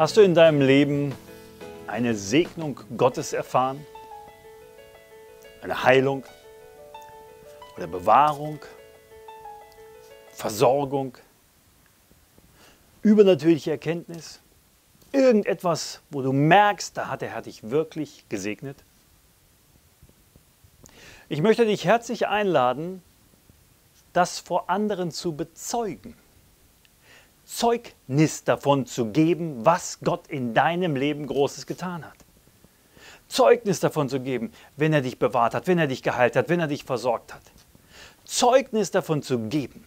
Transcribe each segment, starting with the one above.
Hast du in deinem Leben eine Segnung Gottes erfahren? Eine Heilung oder Bewahrung, Versorgung, übernatürliche Erkenntnis? Irgendetwas, wo du merkst, da hat der Herr dich wirklich gesegnet? Ich möchte dich herzlich einladen, das vor anderen zu bezeugen. Zeugnis davon zu geben, was Gott in deinem Leben Großes getan hat. Zeugnis davon zu geben, wenn er dich bewahrt hat, wenn er dich geheilt hat, wenn er dich versorgt hat. Zeugnis davon zu geben.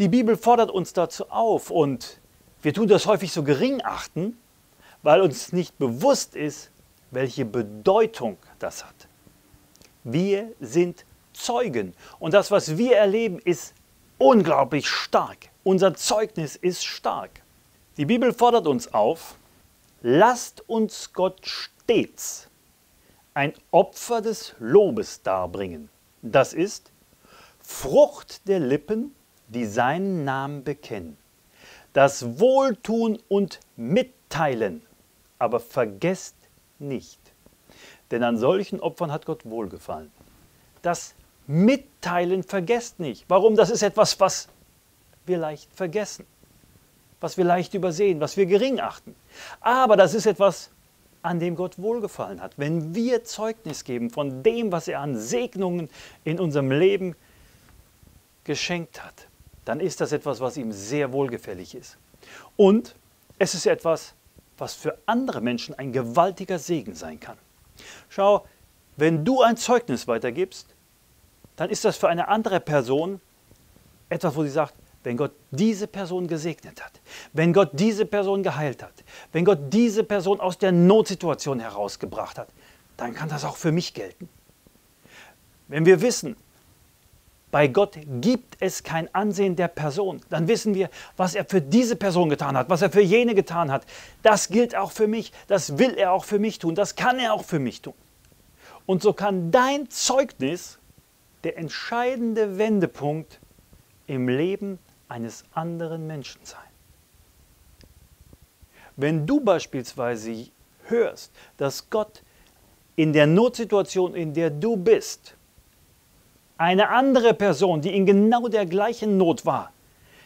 Die Bibel fordert uns dazu auf und wir tun das häufig so gering achten, weil uns nicht bewusst ist, welche Bedeutung das hat. Wir sind Zeugen und das, was wir erleben, ist unglaublich stark. Unser Zeugnis ist stark. Die Bibel fordert uns auf, lasst uns Gott stets ein Opfer des Lobes darbringen. Das ist Frucht der Lippen, die seinen Namen bekennen. Das Wohltun und Mitteilen, aber vergesst nicht, denn an solchen Opfern hat Gott wohlgefallen. Das Mitteilen vergesst nicht. Warum? Das ist etwas, was wir leicht vergessen, was wir leicht übersehen, was wir gering achten. Aber das ist etwas, an dem Gott wohlgefallen hat. Wenn wir Zeugnis geben von dem, was er an Segnungen in unserem Leben geschenkt hat, dann ist das etwas, was ihm sehr wohlgefällig ist. Und es ist etwas, was für andere Menschen ein gewaltiger Segen sein kann. Schau, wenn du ein Zeugnis weitergibst, dann ist das für eine andere Person etwas, wo sie sagt, wenn Gott diese Person gesegnet hat, wenn Gott diese Person geheilt hat, wenn Gott diese Person aus der Notsituation herausgebracht hat, dann kann das auch für mich gelten. Wenn wir wissen, bei Gott gibt es kein Ansehen der Person. Dann wissen wir, was er für diese Person getan hat, was er für jene getan hat. Das gilt auch für mich, das will er auch für mich tun, das kann er auch für mich tun. Und so kann dein Zeugnis der entscheidende Wendepunkt im Leben eines anderen Menschen sein. Wenn du beispielsweise hörst, dass Gott in der Notsituation, in der du bist, eine andere Person, die in genau der gleichen Not war,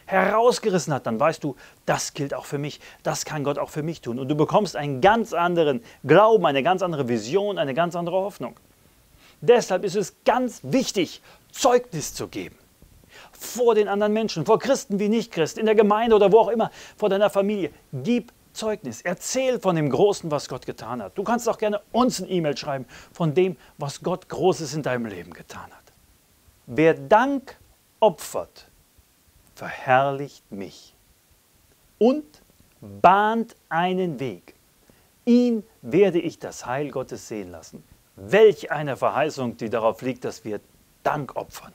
herausgerissen hat, dann weißt du, das gilt auch für mich, das kann Gott auch für mich tun. Und du bekommst einen ganz anderen Glauben, eine ganz andere Vision, eine ganz andere Hoffnung. Deshalb ist es ganz wichtig, Zeugnis zu geben. Vor den anderen Menschen, vor Christen wie Nichtchristen, in der Gemeinde oder wo auch immer, vor deiner Familie. Gib Zeugnis, erzähl von dem Großen, was Gott getan hat. Du kannst auch gerne uns eine E-Mail schreiben von dem, was Gott Großes in deinem Leben getan hat. Wer Dank opfert, verherrlicht mich und bahnt einen Weg. Ihn werde ich das Heil Gottes sehen lassen. Welch eine Verheißung, die darauf liegt, dass wir Dank opfern.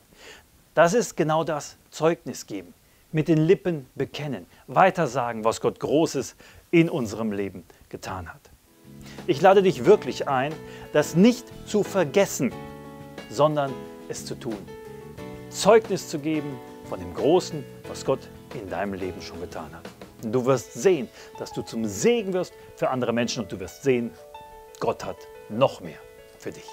Das ist genau das, Zeugnis geben, mit den Lippen bekennen, weitersagen, was Gott Großes in unserem Leben getan hat. Ich lade dich wirklich ein, das nicht zu vergessen, sondern es zu tun. Zeugnis zu geben von dem Großen, was Gott in deinem Leben schon getan hat. Und du wirst sehen, dass du zum Segen wirst für andere Menschen und du wirst sehen, Gott hat noch mehr für dich.